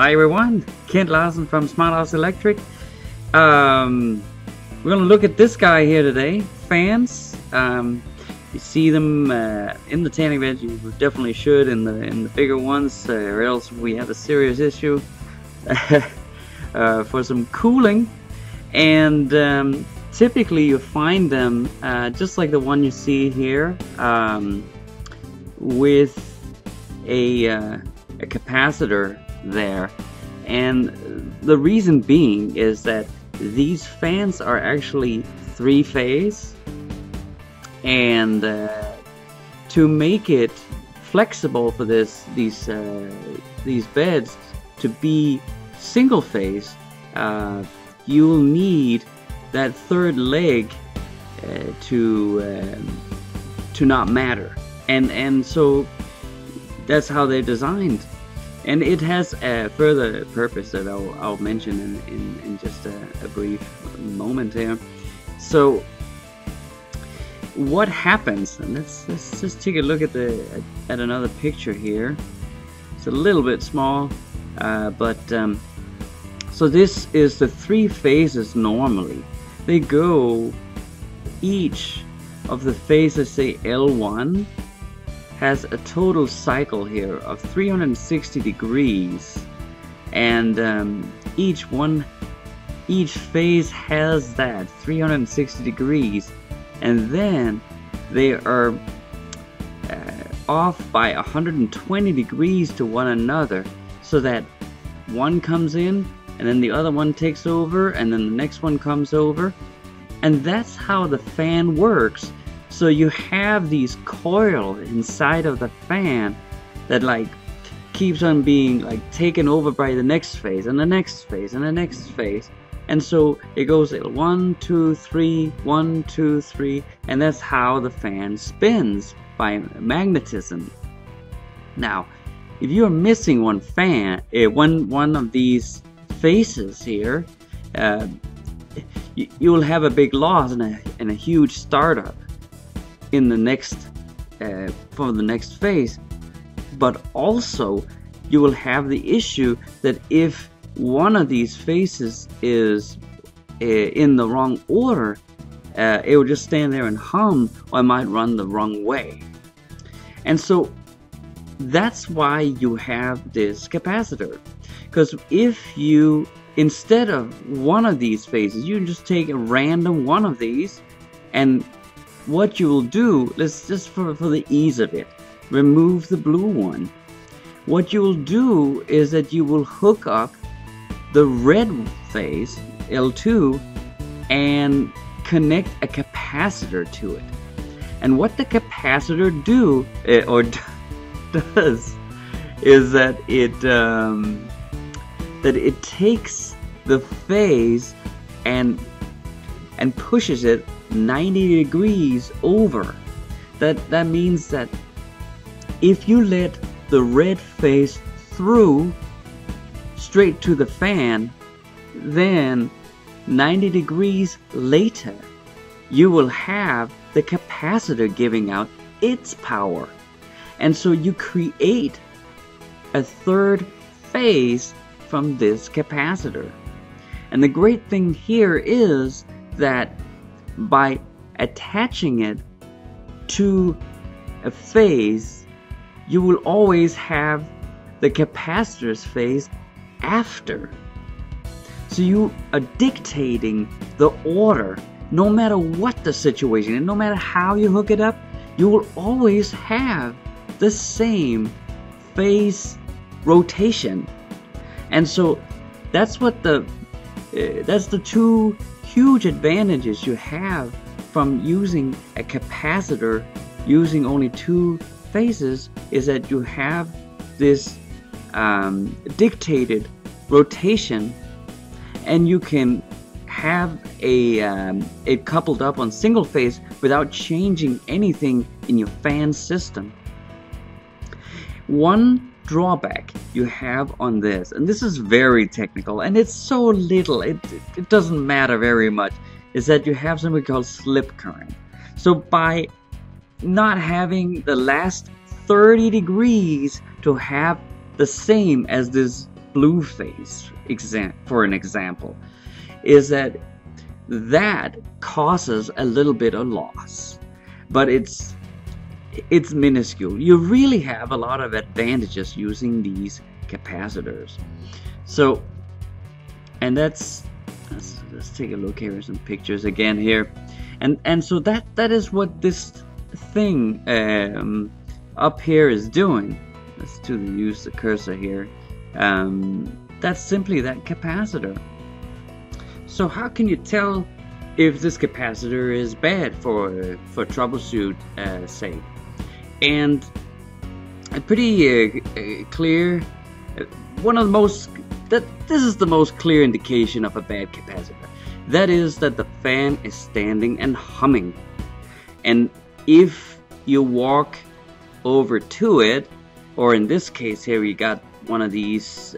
Hi everyone, Kent Larsen from Smart House Electric. We're going to look at this guy here today, fans. You see them in the tanning bed, you definitely should in the bigger ones, or else we have a serious issue for some cooling. And typically you find them just like the one you see here, with a capacitor there, and the reason being is that these fans are actually three-phase, and to make it flexible for these beds to be single-phase, you'll need that third leg to not matter, and so that's how they're designed. And it has a further purpose that I'll mention in just a brief moment here. So what happens, and let's just take a look at another picture here. It's a little bit small, but so this is the three phases. Normally they go, each of the phases, say L1, has a total cycle here of 360 degrees, and each phase has that 360 degrees, and then they are off by 120 degrees to one another, so that one comes in and then the other one takes over, and then the next one comes over, and that's how the fan works. So you have these coils inside of the fan that like keeps on being like taken over by the next phase and the next phase and the next phase, and so it goes 1, 2, 3, 1, 2, 3, and that's how the fan spins, by magnetism. Now, if you're missing one of these faces here, you'll have a big loss and a huge startup in the next for the next phase. But also you will have the issue that if one of these phases is in the wrong order, it will just stand there and hum, or it might run the wrong way. And so that's why you have this capacitor, because if you, instead of one of these phases, you just take a random one of these, and what you will do, let's just for the ease of it, remove the blue one. What you will do is that you will hook up the red phase, L2, and connect a capacitor to it. And what the capacitor does is that it takes the phase and pushes it 90 degrees over. That means that if you let the red phase through straight to the fan, then 90 degrees later you will have the capacitor giving out its power, and so you create a third phase from this capacitor. And the great thing here is that by attaching it to a phase, you will always have the capacitor's phase after. So you are dictating the order, no matter what the situation, and no matter how you hook it up, you will always have the same phase rotation. And so that's what that's the two huge advantages you have from using a capacitor using only two phases, is that you have this dictated rotation, and you can have it coupled up on single phase without changing anything in your fan system. One drawback you have on this, and this is very technical, and it's so little, it doesn't matter very much, is that you have something called slip current. So by not having the last 30 degrees to have the same as this blue phase, for an example, is that causes a little bit of loss, but it's minuscule. You really have a lot of advantages using these capacitors. So, and let's take a look here at some pictures again here, and so that is what this thing up here is doing. Let's use the cursor here. That's simply that capacitor. So how can you tell if this capacitor is bad for troubleshoot, say? And a pretty clear, one of the most, this is the most clear indication of a bad capacitor. That is that the fan is standing and humming. And if you walk over to it, or in this case here we got one of these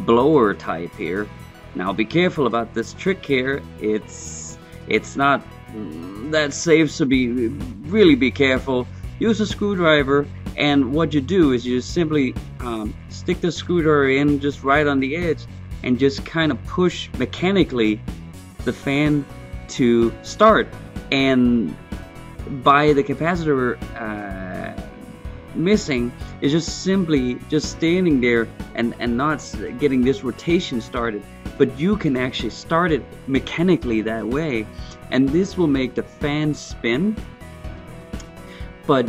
blower type here. Now be careful about this trick here. It's not that safe, so really be careful. Use a screwdriver, and what you do is you just simply stick the screwdriver in just right on the edge and just kind of push mechanically the fan to start. And by the capacitor missing, is just simply just standing there and not getting this rotation started, but you can actually start it mechanically that way, and this will make the fan spin. But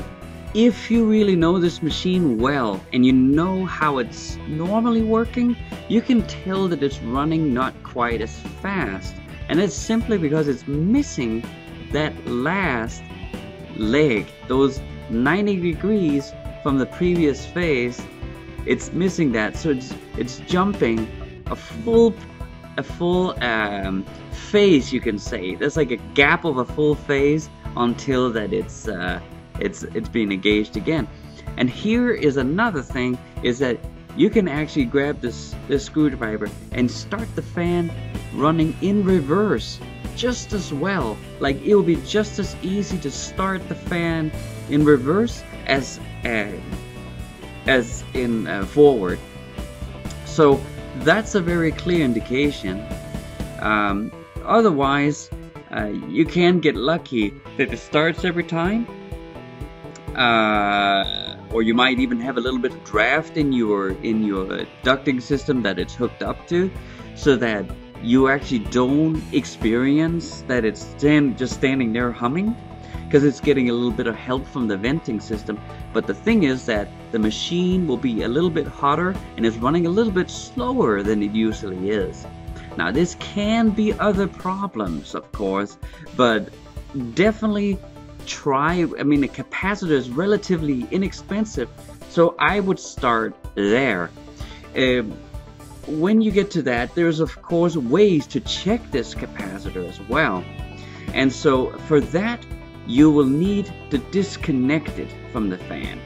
if you really know this machine well and you know how it's normally working, you can tell that it's running not quite as fast, and it's simply because it's missing that last leg, those 90 degrees from the previous phase. It's missing that, so it's jumping a full phase, you can say. There's like a gap of a full phase until that it's being engaged again. And here is another thing, is that you can actually grab this screwdriver and start the fan running in reverse just as well. Like, it will be just as easy to start the fan in reverse as in forward. So that's a very clear indication. Otherwise, you can get lucky that it starts every time, or you might even have a little bit of draft in your ducting system that it's hooked up to, so that you actually don't experience that it's just standing there humming, because it's getting a little bit of help from the venting system. But the thing is that the machine will be a little bit hotter and is running a little bit slower than it usually is. Now, this can be other problems, of course, but definitely try. I mean, a capacitor is relatively inexpensive, so I would start there. When you get to that, there's of course ways to check this capacitor as well. And so for that, you will need to disconnect it from the fan.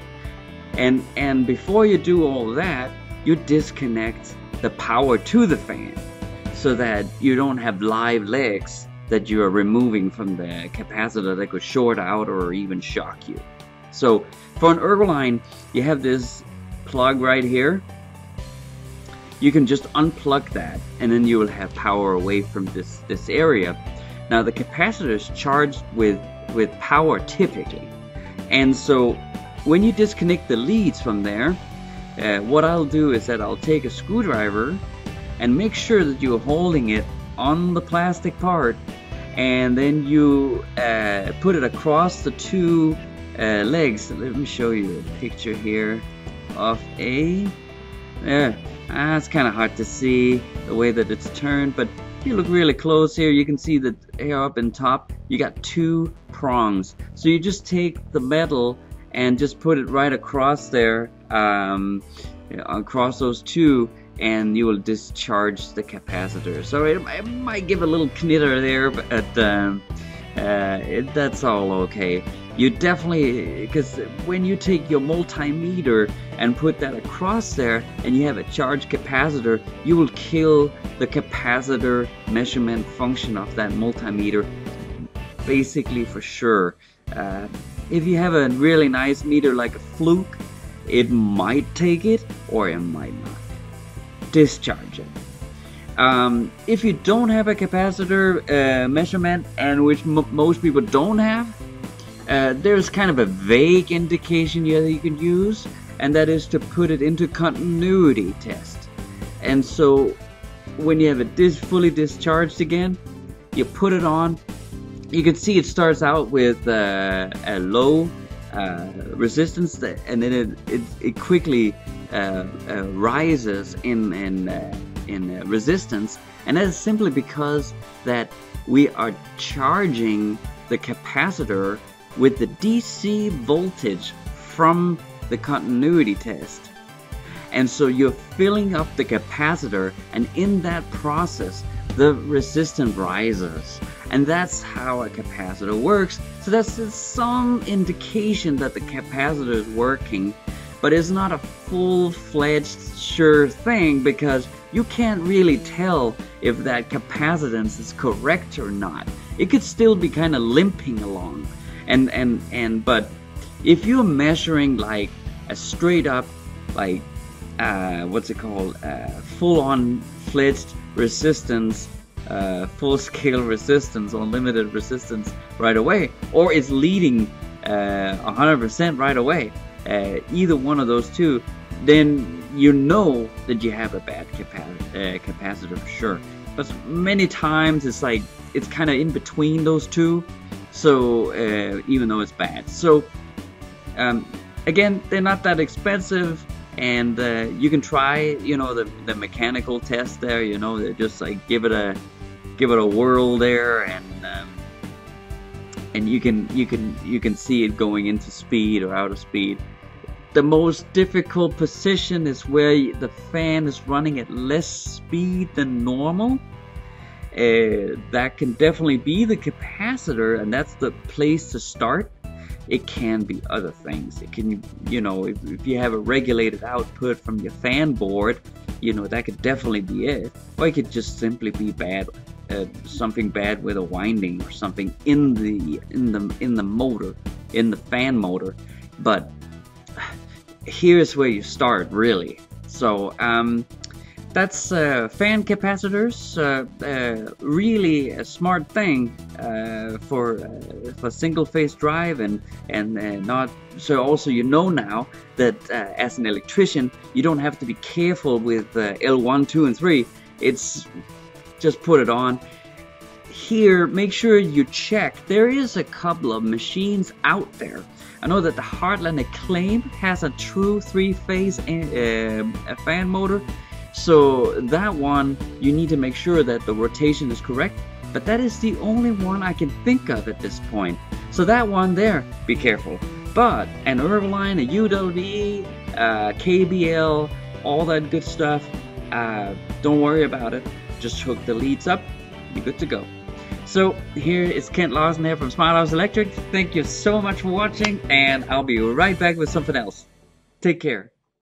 And before you do all that, you disconnect the power to the fan, so that you don't have live legs that you are removing from the capacitor that could short out or even shock you. So for an Ergoline, you have this plug right here. You can just unplug that, and then you will have power away from this area. Now, the capacitor is charged with power typically, and so when you disconnect the leads from there, what I'll do is that I'll take a screwdriver and make sure that you're holding it on the plastic part, and then you put it across the two legs. Let me show you a picture here of a it's kind of hard to see the way that it's turned, but if you look really close here, you can see that here up in top you got two prongs. So you just take the metal and just put it right across there, across those two, and you will discharge the capacitor. So it might give a little knitter there, but that's all okay. You definitely, because when you take your multimeter and put that across there and you have a charged capacitor, you will kill the capacitor measurement function of that multimeter basically for sure. If you have a really nice meter like a Fluke, it might take it or it might not. discharge it. If you don't have a capacitor measurement, and which most people don't have, there's kind of a vague indication here that you can use, and that is to put it into continuity test. And so when you have it fully discharged again, you put it on. You can see it starts out with a low resistance, and then it quickly rises in resistance, and that is simply because that we are charging the capacitor with the DC voltage from the continuity test. And so you're filling up the capacitor, and in that process the resistance rises, and that's how a capacitor works. So that's some indication that the capacitor is working, but it's not a full-fledged sure thing, because you can't really tell if that capacitance is correct or not. It could still be kind of limping along. But if you're measuring like a straight up, like full-on fledged resistance, full-scale resistance or limited resistance right away, or it's leading 100% right away, either one of those two, then you know that you have a bad capacitor for sure. But many times it's like it's kind of in between those two, so even though it's bad. So again, they're not that expensive, and you can try, you know, the mechanical test there, you know, just like give it a whirl there, and you can see it going into speed or out of speed. The most difficult position is where the fan is running at less speed than normal. That can definitely be the capacitor, and that's the place to start. It can be other things. It can, you know, if you have a regulated output from your fan board, you know, that could definitely be it. Or it could just simply be bad, something bad with a winding or something in the motor, in the fan motor. But here's where you start, really. So that's fan capacitors. Really a smart thing for single-phase drive, and not so. Also, you know now that as an electrician, you don't have to be careful with L1, 2, and 3. It's just put it on. Here, make sure you check. There is a couple of machines out there. I know that the Heartland Acclaim has a true 3-phase fan motor, so that one you need to make sure that the rotation is correct, but that is the only one I can think of at this point. So that one there, be careful. But an Ergoline, a UWE, KBL, all that good stuff, don't worry about it. Just hook the leads up, you're good to go. So here is Kent Larsen here from Smart House Electric. Thank you so much for watching, and I'll be right back with something else. Take care.